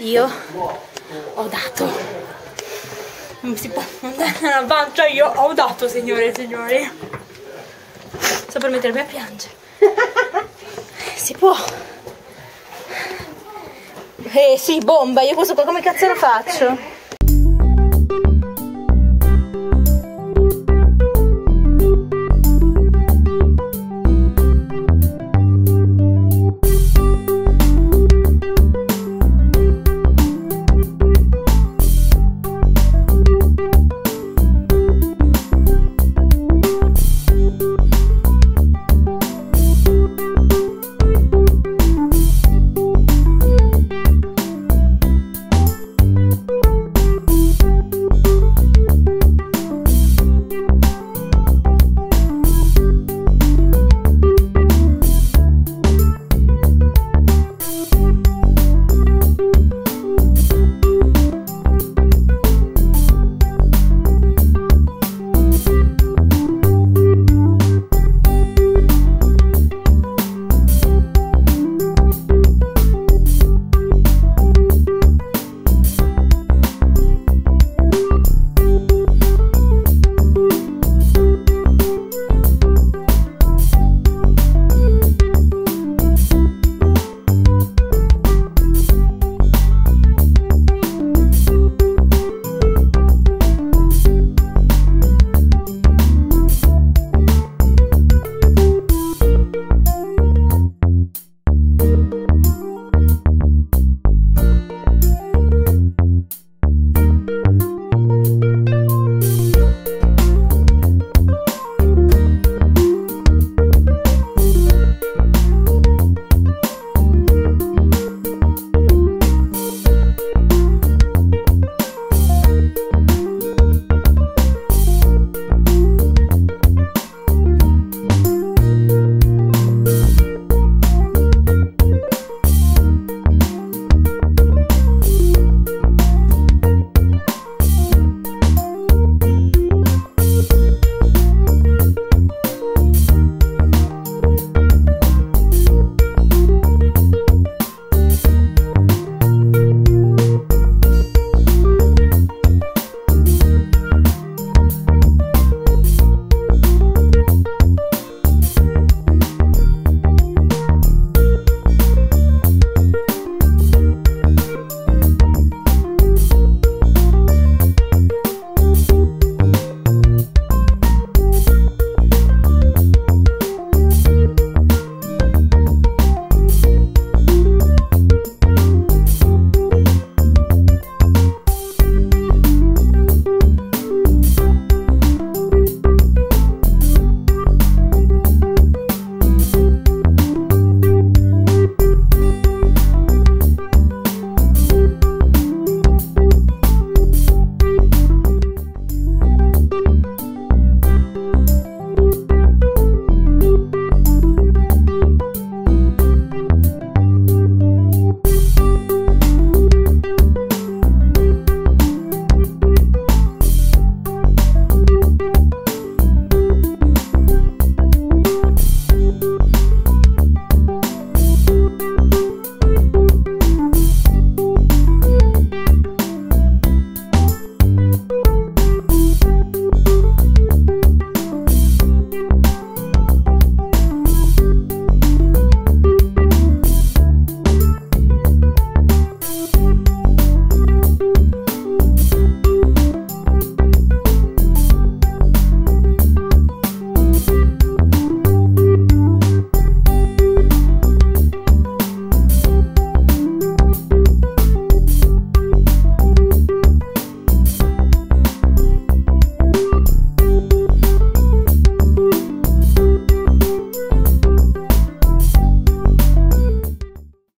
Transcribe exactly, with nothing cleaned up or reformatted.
io ho dato, non si può andare alla pancia, io ho dato, signore e signori. So per mettermi a piangere. Si può. Eh sì, bomba, io questo qua come cazzo lo faccio?